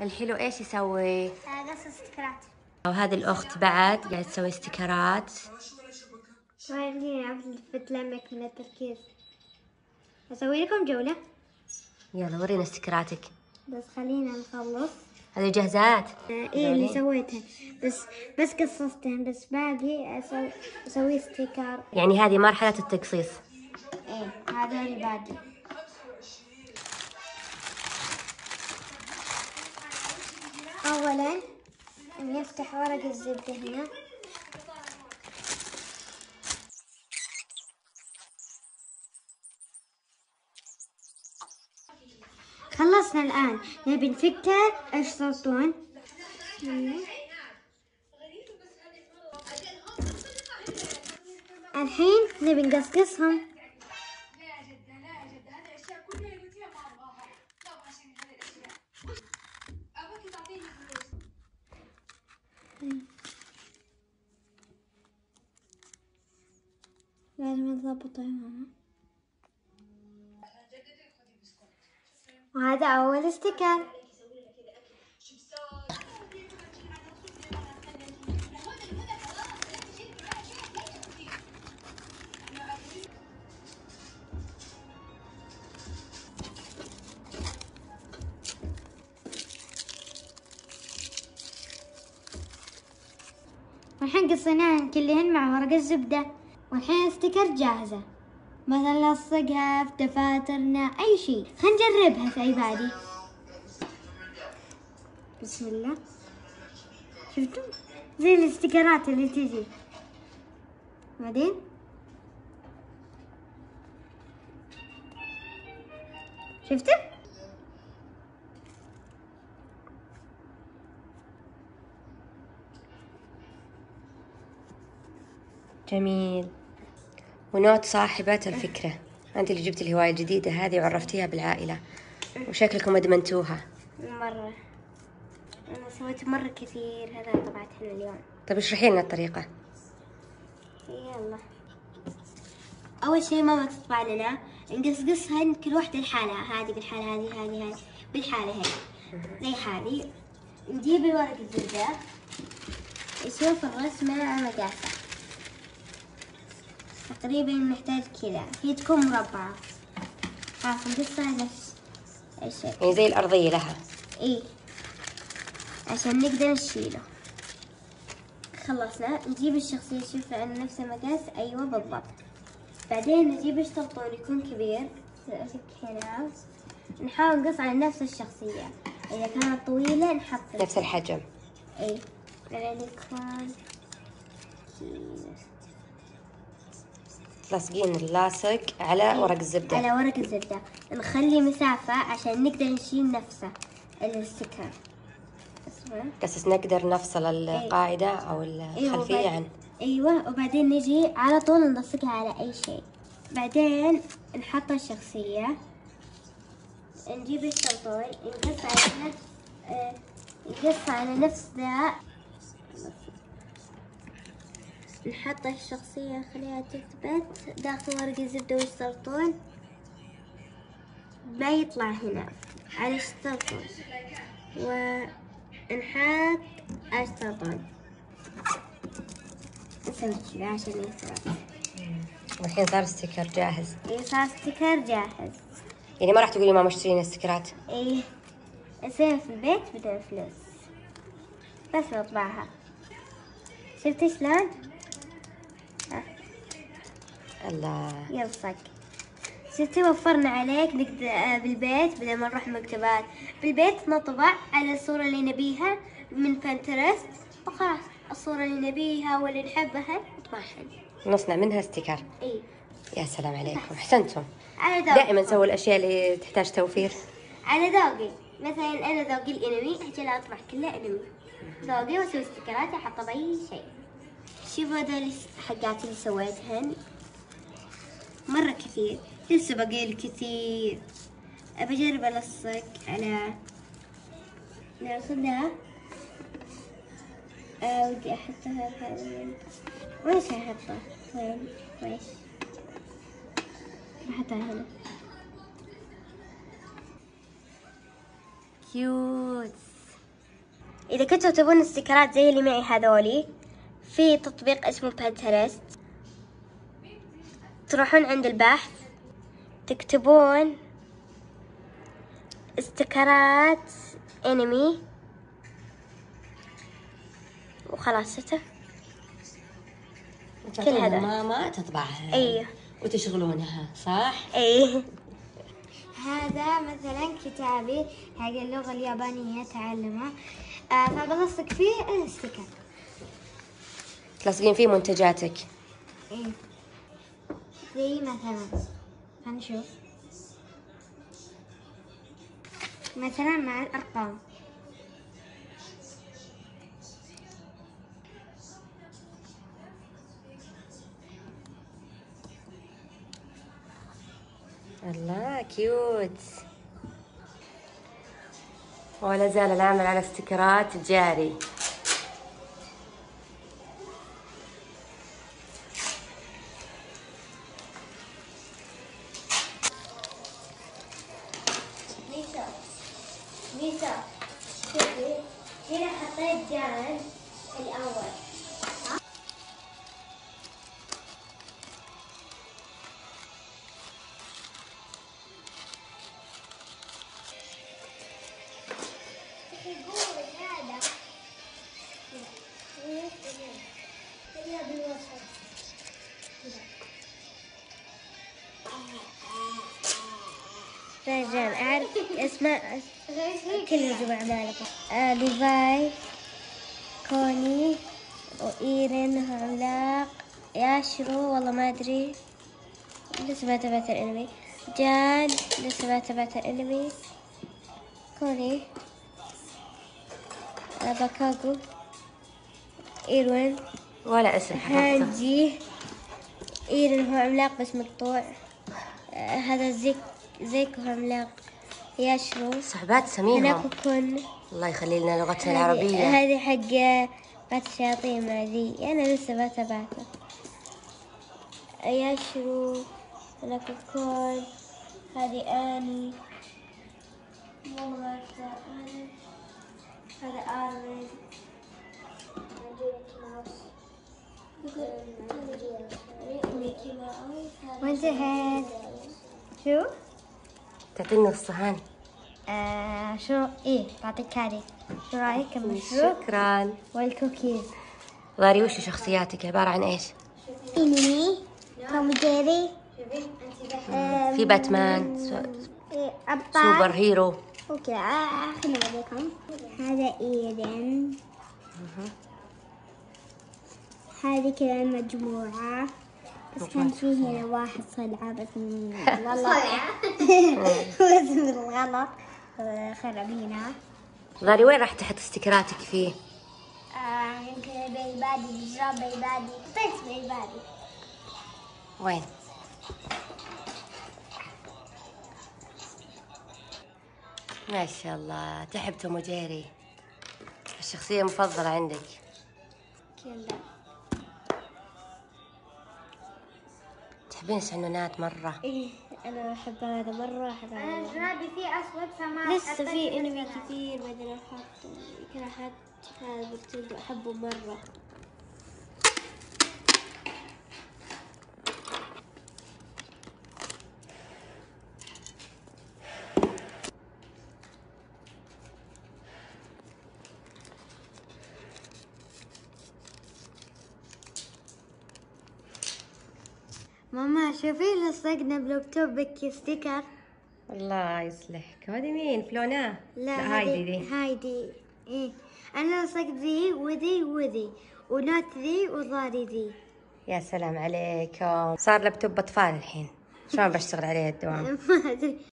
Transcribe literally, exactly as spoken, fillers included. الحلو ايش يسوي؟ قص استكرات. وهذه الاخت بعد قاعد تسوي استكرات. ما يمديني الفت لمك من التركيز. اسوي لكم جوله. يلا ورينا استكراتك. بس خلينا نخلص. هذه جاهزات. ايه اللي سويتها بس بس قصصتهم بس باقي اسوي اسوي استيكر. يعني هذه مرحله التقصيص. ايه هذا اللي باقي. اولا نفتح ورق الزبده هنا. خلصنا الآن، نبي نفكها. ايش صوتون؟ الحين نبي نقصقصهم. لازم نظبطها هنا. وهذا أول استيكر. والحين قصيناهن كلهن مع ورق الزبدة، والحين استيكر جاهزة. مثلا نلصقها في دفاترنا، اي شيء. خلينا نجربها في اي بادي. بسم الله. شفتوا زي الاستيكرات اللي تجي. بعدين شفتوا جميل. ونوت صاحبة الفكرة، أنت اللي جبت الهواية الجديدة هذه وعرفتيها بالعائلة، وشكلكم أدمنتوها مرة. أنا سويت مرة كثير. هذا طبعت حلو اليوم. طيب اشرحي لنا الطريقة. يلا أول شيء ماما تطبع لنا، نقصقصها كل واحدة لحالها. هذه بالحالة، هذه هذه هذه بالحالة هذه زي هذه. نجيب الورق الزبدة، نشوف الرسمة على مقاسها تقريبا. نحتاج كذا، هي تكون مربعة. خلاص نقصها نفس الشكل، يعني زي الأرضية لها. إيه عشان نقدر نشيله. خلصنا نجيب الشخصية، شوف أنا نفس المقاس. أيوة بالضبط. بعدين نجيب الشطرطون يكون كبير، هنا نحاول نقص على نفس الشخصية. إذا كانت طويلة نحط نفس الحجم. إيه بعدين يكون لاصقين اللاصق على ورق الزبدة. على ورق الزبدة نخلي مسافة عشان نقدر نشيل نفسه الاستيكر. بس نقدر نفصل القاعدة أو الخلفية. أيوة عن أيوة. وبعدين نجي على طول نلصقها على أي شيء. بعدين نحط الشخصية، نجيب الشنطوي نقص على نقص على نفس ذا. نحط الشخصية نخليها تثبت داخل ورق الزبدة والشطرطون. ما يطلع هنا على الشطرطون، ونحط على الشطرطون. نسوي كذا عشان يثبت. والحين صار استيكر جاهز. اي صار استيكر جاهز. يعني ما راح تقولي ماما اشتري لنا استيكرات؟ اي اسويها في البيت بدون فلوس، بس بطبعها. شفتي شلون؟ الله يلصق. شفتي وفرنا عليك. نقدر بالبيت بدل ما نروح مكتبات، بالبيت نطبع على الصورة اللي نبيها من بنترست وخلاص. الصورة اللي نبيها واللي نحبها نطبعها، نصنع منها استيكر. اي يا سلام عليكم، احسنتم. على ذوقي دائما سووا الاشياء اللي تحتاج توفير. على ذوقي، مثلا انا ذوقي الانمي، اجي اطبع كلها انمي ذوقي واسوي استيكراتي احطها باي شيء. شوفوا هذول حقاتي اللي سويتهن مرة كثير، لسه باقي لي كثير. بجرب ألصق على ناخذها. آه ودي أحطها حاليا. ويش أحطها؟ وين؟ ويش؟ بحطها هنا. كيوت. إذا كنتوا تبون استيكرات زي اللي معي هذولي، في تطبيق اسمه بنترست، تروحون عند البحث تكتبون استيكرات انمي وخلاص سته كل هذا ماما تطبعها. ايوه وتشغلونها صح؟ ايه. هذا مثلا كتابي، هذه اللغة اليابانية تعلمها، آه فبلصق فيه الاستيكر. تلصقين فيه منتجاتك؟ ايه زي مثلا هنشوف مثلا مع الأرقام، الله كيوت. ولا زال العمل على استيكرات جاري. نيتا نيتا شوفي هنا حطيت جان الأول. فاجان أعرف أسماء كل اللي جوا عمالك. ليفاي، كوني، وإيرين عملاق، ياشرو والله ما أدري لسه ما تابعت الأنمي، جان لسه ما تابعت الأنمي، كوني، باكاغو، إيروين ولا اسم حتى، هانجي، إيرين هو عملاق بس مقطوع، آه هذا زيك زيكو عملاق، ياشرو صحبات سميهم هناكوكن، الله يخلي لنا لغتنا العربية. هذه حق بات الشياطين مع ذي، أنا لسه بتابعته. ياشرو هناكوكن، هذه آني والله ما أعرفها، هذا آرمن وانتهت. شو؟ تعطيني الصحن. آه شو ايه بعطيك هذه. شو رايك بالمشروب؟ شكرا. والكوكيز. ضاري وش شخصياتك عبارة عن ايش؟ انمي، توم وجيري، في باتمان، سوبر هيرو. اوكي خليني اوريكم. هذا ايرين. هذه كذا مجموعة بس كان في هنا واحد صلعة بس والله بس بالغلط خربينها. ضاري وين راح تحط استيكراتك فيه؟ آه يمكن بيبادي، بجراب بيبادي، حطيت بيبادي. وين؟ ما شاء الله تحب توم وجيري، الشخصية المفضلة عندك. كلا تحبين السنونات مرة؟ إيه أنا أحب هذا مرة، أحب هذا. أنا جرابي فيه أسود فما لسه في أنمي كثير ما أدري أحط، يمكن أحط هذا برتقال أحبه مرة. ماما شوفي لصقنا بلابتوبك ستيكر. الله يصلحك، هذه مين؟ فلوناه؟ لا, لا هايدي دي هايدي ايه. انا لصقت ذي وذي وذي ونوت ذي وضاري ذي. يا سلام عليكم، صار لابتوب اطفال الحين، شلون بشتغل عليه الدوام؟ ما ادري.